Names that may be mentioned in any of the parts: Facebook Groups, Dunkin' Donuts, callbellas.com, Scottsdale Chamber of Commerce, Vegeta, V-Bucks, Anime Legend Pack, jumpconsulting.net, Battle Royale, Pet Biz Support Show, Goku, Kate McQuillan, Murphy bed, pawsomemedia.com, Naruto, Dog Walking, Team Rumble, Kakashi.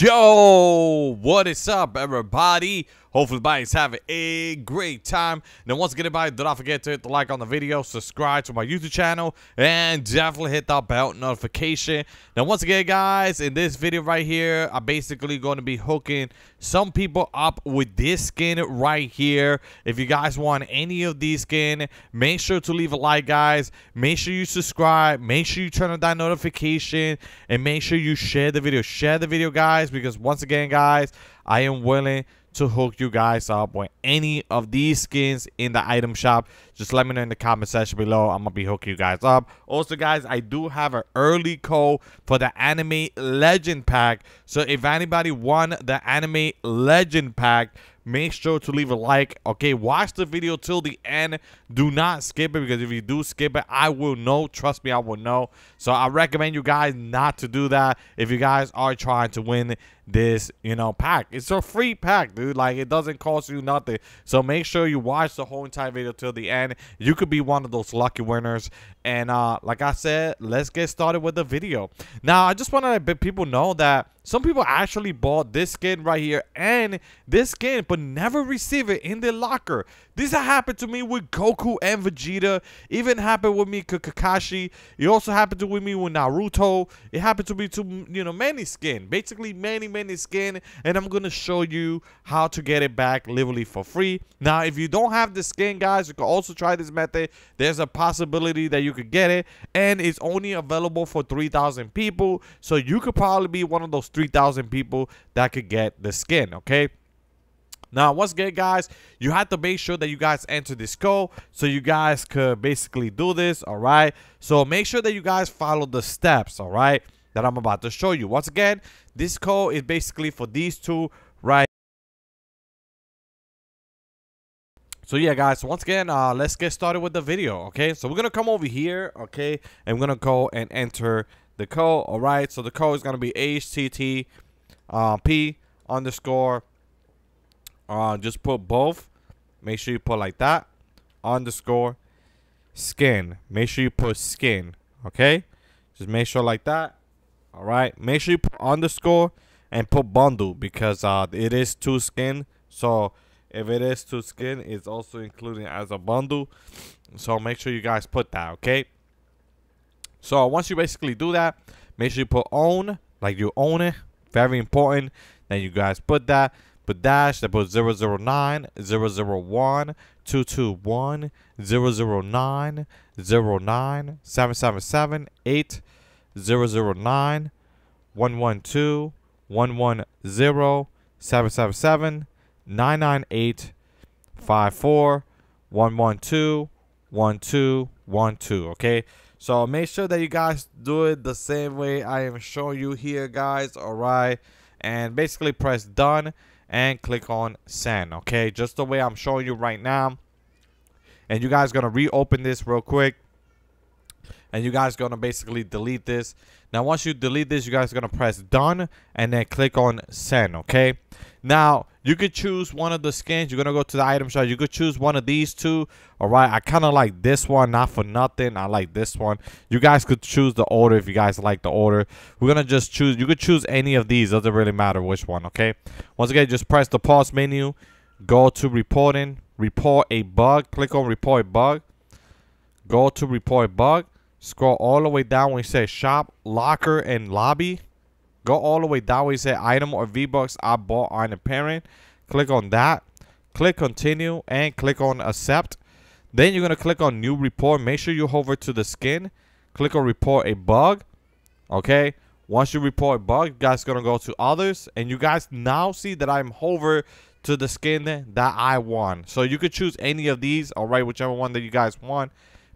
Yo, what is up, everybody? Hopefully everybody's having a great time. Now, once again, everybody, do not forget to hit the like on the video, subscribe to my YouTube channel, and definitely hit that bell notification. Now, once again, guys, in this video right here, I'm basically going to be hooking some people up with this skin right here. If you guys want any of these skin, make sure to leave a like, guys. Make sure you subscribe. Make sure you turn on that notification, and make sure you share the video. Share the video, guys. Because once again, guys, I am willing to hook you guys up with any of these skins in the item shop. Just let me know in the comment section below. I'm gonna be hooking you guys up. Also, guys, I do have an early code for the Anime Legend Pack, so if anybody won the Anime Legend Pack, make sure to leave a like. Okay, watch the video till the end. Do not skip it, because if you do skip it, I will know. Trust me, I will know. So I recommend you guys not to do that if you guys are trying to win this, you know, pack. It's a free pack, dude. Like, it doesn't cost you nothing. So make sure you watch the whole entire video till the end. You could be one of those lucky winners. And like I said, let's get started with the video. Now, I just want to let people know that some people actually bought this skin right here and this skin, but never receive it in their locker. This happened to me with Goku and Vegeta. Even happened with me with Kakashi. It also happened with me with Naruto. It happened to me to, you know, many skin. Basically, many skin. And I'm going to show you how to get it back literally for free. Now, if you don't have the skin, guys, you can also try this method. There's a possibility that you could get it. And it's only available for 3,000 people. So you could probably be one of those 3,000 people that could get the skin, okay? Now, once again, guys, you have to make sure that you guys enter this code so you guys could basically do this, all right? So make sure that you guys follow the steps, all right, that I'm about to show you. Once again, this code is basically for these two, right? So yeah, guys, once again, let's get started with the video, okay? So we're going to come over here, okay, and we're going to go and enter the code, all right? So the code is going to be HTTP:// just put both. Make sure you put like that. _skin. Make sure you put skin, okay? Just make sure like that, all right? Make sure you put _ and put bundle, because it is 2 skin. So if it is 2 skin, it's also included as a bundle. So make sure you guys put that, okay? So once you basically do that, make sure you put own, like you own it. Very important. Then you guys put that. Put dash. That put 009, 001, 221, 009, 09, 777, 8, 009, 112, 110, 777, 998, 54, 112, 1212. Okay. So make sure that you guys do it the same way I am showing you here, guys, all right? And basically press done and click on send, okay? Just the way I'm showing you right now. And you guys going to reopen this real quick. And you guys going to basically delete this. Now, once you delete this, you guys going to press done and then click on send, okay? Now, you could choose one of the skins. You're going to go to the item shop. You could choose one of these two. All right. I kind of like this one. Not for nothing, I like this one. You guys could choose the order if you guys like the order. We're going to just choose. You could choose any of these. Doesn't really matter which one. Okay. Once again, just press the pause menu. Go to reporting. Report a bug. Click on report a bug. Go to report a bug. Scroll all the way down when it says shop, locker, and lobby. Go all the way down where you say item or V-Bucks I bought on a parent. Click on that. Click continue and click on accept. Then you're going to click on new report. Make sure you hover to the skin. Click on report a bug. Okay. Once you report a bug, you guys going to go to others. And you guys now see that I'm hover to the skin that I want. So you could choose any of these. All right. Whichever one that you guys want.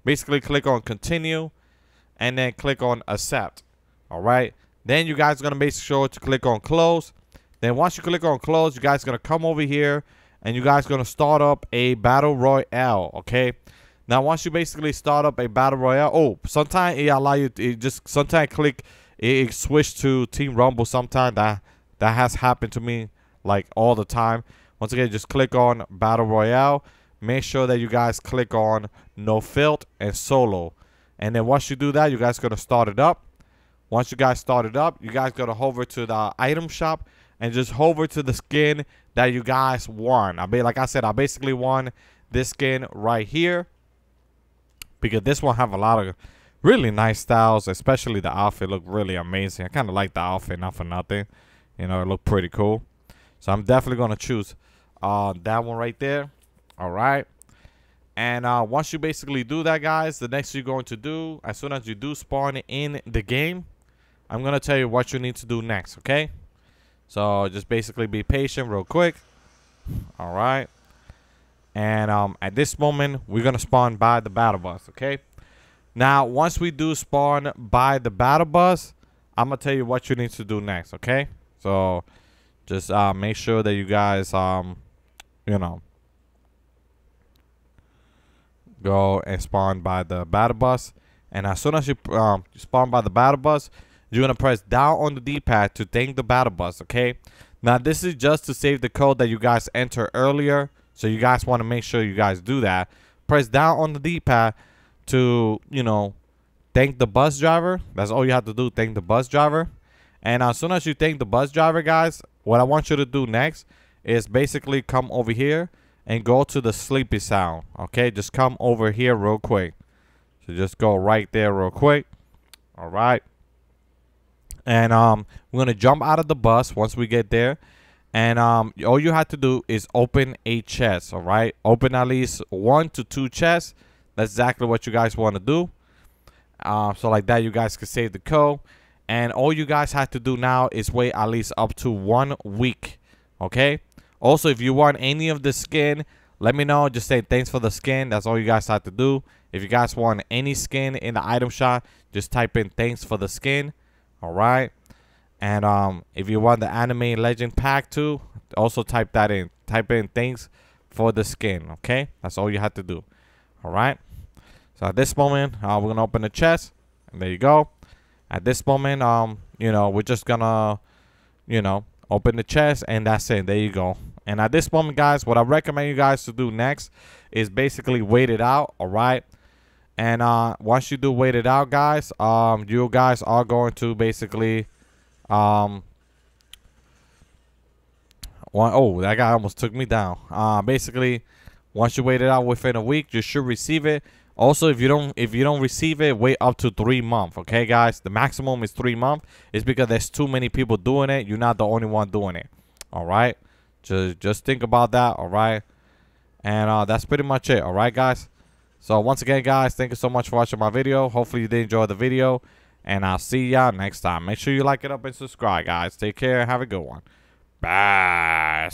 Basically click on continue and then click on accept. All right. Then you guys are going to make sure to click on close. Then once you click on close, you guys are going to come over here and you guys are going to start up a battle royale. Okay. Now, once you basically start up a battle royale, oh, sometimes it allow you to just sometimes click it switch to Team Rumble. Sometimes that has happened to me like all the time. Once again, just click on battle royale. Make sure that you guys click on no filter and solo. And then once you do that, you guys are going to start it up. Once you guys start it up, you guys gotta hover to the item shop and just hover to the skin that you guys won. Like I said, I basically won this skin right here because this one have a lot of really nice styles, especially the outfit looked really amazing. I kind of like the outfit, not for nothing. You know, it looked pretty cool. So I'm definitely gonna choose that one right there. All right. And once you basically do that, guys, the next you're going to do, as soon as you do spawn in the game, I'm going to tell you what you need to do next, okay? So just basically be patient real quick. All right. And at this moment, we're going to spawn by the battle bus, okay? Now, once we do spawn by the battle bus, I'm going to tell you what you need to do next, okay? So just make sure that you guys, you know, go and spawn by the battle bus. And as soon as you spawn by the battle bus, you're going to press down on the D-pad to thank the battle bus, okay? Now, this is just to save the code that you guys enter earlier. So you guys want to make sure you guys do that. Press down on the D-pad to, you know, thank the bus driver. That's all you have to do, thank the bus driver. And as soon as you thank the bus driver, guys, what I want you to do next is basically come over here and go to the sleepy sound, okay? Just come over here real quick. So just go right there real quick. All right. And we're going to jump out of the bus once we get there. And all you have to do is open a chest, all right? Open at least 1 to 2 chests. That's exactly what you guys want to do. So like that, you guys can save the code. And all you guys have to do now is wait at least up to 1 week, okay? Also, if you want any of the skin, let me know. Just say thanks for the skin. That's all you guys have to do. If you guys want any skin in the item shop, just type in thanks for the skin. All right. And if you want the Anime Legend Pack too, also type that in. Type in thanks for the skin. Okay. That's all you have to do. All right. So at this moment, we're going to open the chest. And there you go. At this moment, you know, we're just going to, you know, open the chest. And that's it. There you go. And at this moment, guys, what I recommend you guys to do next is basically wait it out, all right? And once you do wait it out, guys, you guys are going to basically oh, that guy almost took me down. Basically, once you wait it out within a week, you should receive it. Also, if you don't receive it, wait up to 3 months, okay, guys? The maximum is 3 months. It's because there's too many people doing it. You're not the only one doing it, all right? Just think about that, all right? And that's pretty much it, all right, guys? So once again, guys, thank you so much for watching my video. Hopefully you did enjoy the video, and I'll see y'all next time. Make sure you like it up and subscribe, guys. Take care and have a good one. Bye.